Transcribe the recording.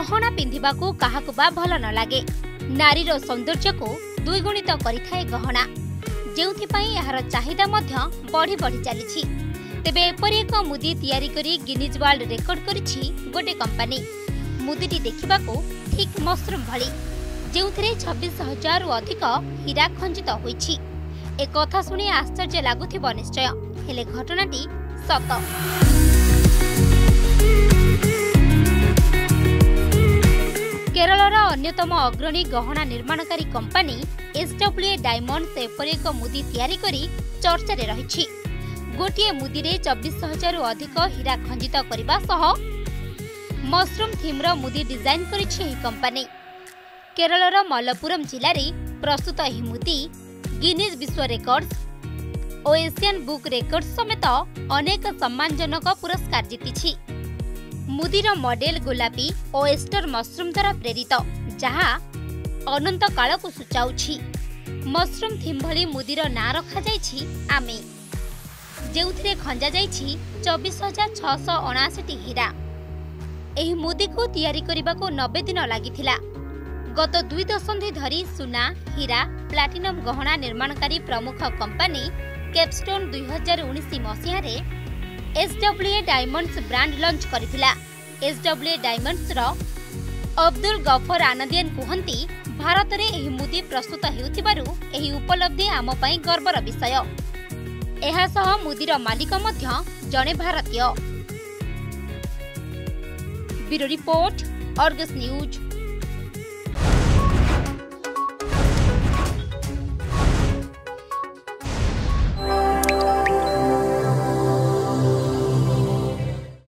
गहना पिंधिबाकू काहाकु बा भल न लागे। नारीर सौंदर्य को दुईगुणित करिथाए गहना, जेउथिपाई यार चाहिदा मध्य बढ़ी बढ़ी चली। तेबे एपरि एक मुदी तैयारी करी गिनीज वर्ल्ड रेकर्ड करिछि गोटे कंपनी। मुदीटी देखिबाकू ठीक मशरूम भली, जेउथिरे 26,000 रु अधिक हीरा खंजित होईछि। ए कथा सुनि आश्चर्य लागुथिबो निश्चय, हेले घटनाटी सत। केरलर अन्यतम अग्रणी गहना निर्माणकारी कंपनी एसडब्ल्यूए डायमंड्स एपरि एक मुदी तैयारी करी चर्चा रे रहिछि। गोटे मुदी रे 24,000 रु अधिक हीरा खंजित करबा सह मशरूम थीम्र मुदी डिजाइन करिछि एही कंपनी। केरलर मलप्पुरम जिले रे प्रस्तुत एही मुदी गिनीज विश्व रेकर्ड्स और एशियन बुक रेकर्ड समेत अनेक सम्मानजनक पुरस्कार जीति। मुदीर मॉडल गोलापी और एस्टर मशरूम द्वारा प्रेरित, जहा अनंत काल को सूचाउछि। मशरूम थीम भली मुदीर ना रखा जाइछि आमे, जेउथिरे खंजा जाइछि 24,679 हीरा। एही मुदी को तैयारी करिबाको 90 दिन लागिथिला। गत 2 दशंधि धरी सुना, हीरा, प्लाटिनम गहना निर्माणकारी प्रमुख कंपनी कैपस्टोन 2019 मसीह रे एसडब्ल्यूए डायमंड्स ब्रांड लॉन्च करिथिला। एसडब्ल्यूए डायमंड्स रो अब्दुल गफर आनंदियन कहंती, भारत रे एही मुदी प्रस्तुत हेउथिबारु एही उपलब्धि आम पई गर्वर विषय। एहा सह मुदीर मालिक मध्य जने भारतीय। Bureau report, Argus news.